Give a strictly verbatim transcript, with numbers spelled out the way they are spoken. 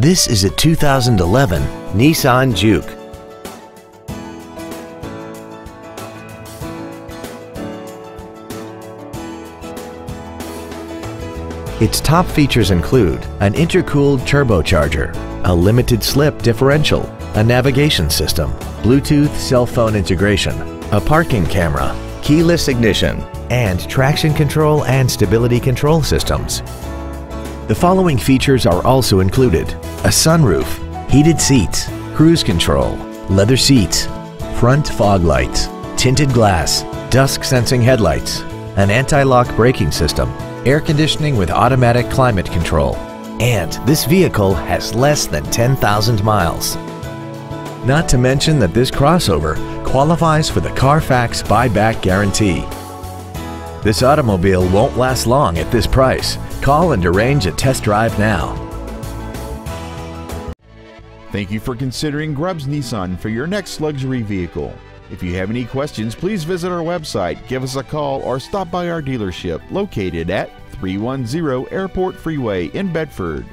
This is a two thousand eleven Nissan Juke. Its top features include an intercooled turbocharger, a limited slip differential, a navigation system, Bluetooth cell phone integration, a parking camera, keyless ignition, and traction control and stability control systems. The following features are also included: a sunroof, heated seats, cruise control, leather seats, front fog lights, tinted glass, dusk sensing headlights, an anti-lock braking system, air conditioning with automatic climate control, and this vehicle has less than ten thousand miles. Not to mention that this crossover qualifies for the Carfax buyback guarantee. This automobile won't last long at this price. Call and arrange a test drive now. Thank you for considering Grubbs Nissan for your next luxury vehicle. If you have any questions, please visit our website, give us a call, or stop by our dealership located at three one zero Airport Freeway in Bedford.